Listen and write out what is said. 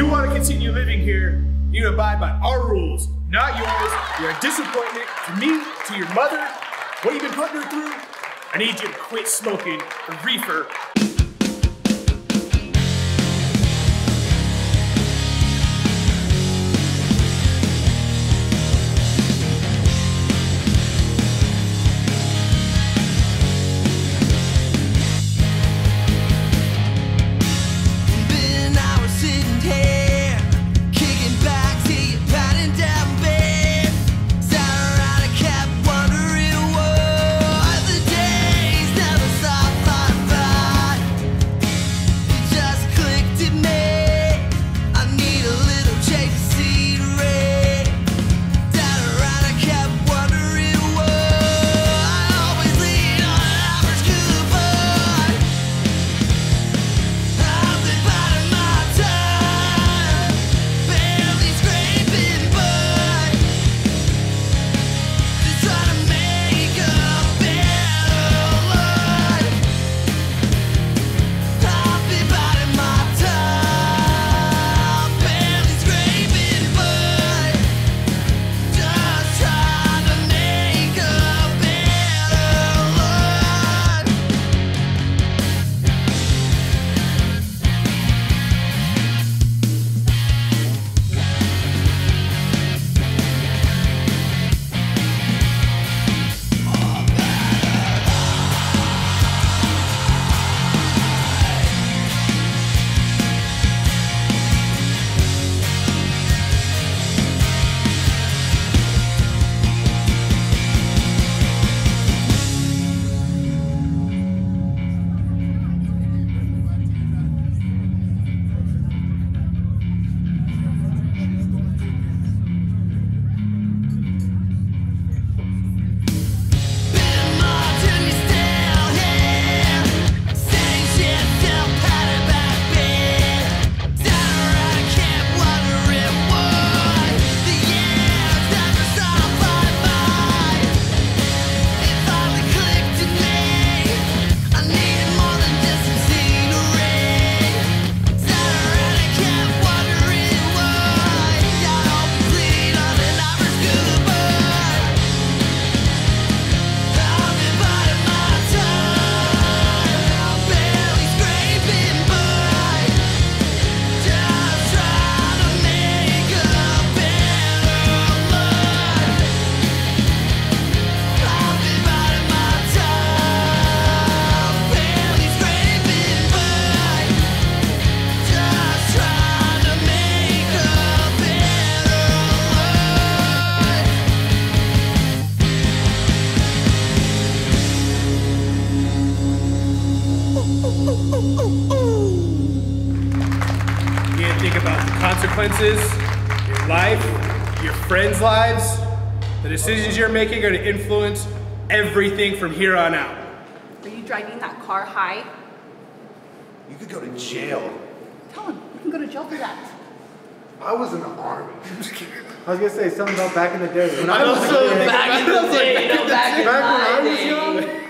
you want to continue living here, you abide by our rules, not yours. You're a disappointment to me, to your mother. What you've been putting her through, I need you to quit smoking the reefer. Consequences, your life, your friends' lives, the decisions you're making are to influence everything from here on out. Are you driving that car high? You could go to jail. Tell him, you can go to jail for that. I was in the army. I was gonna say something about back in the day. I was so back in the day. Back when I was young.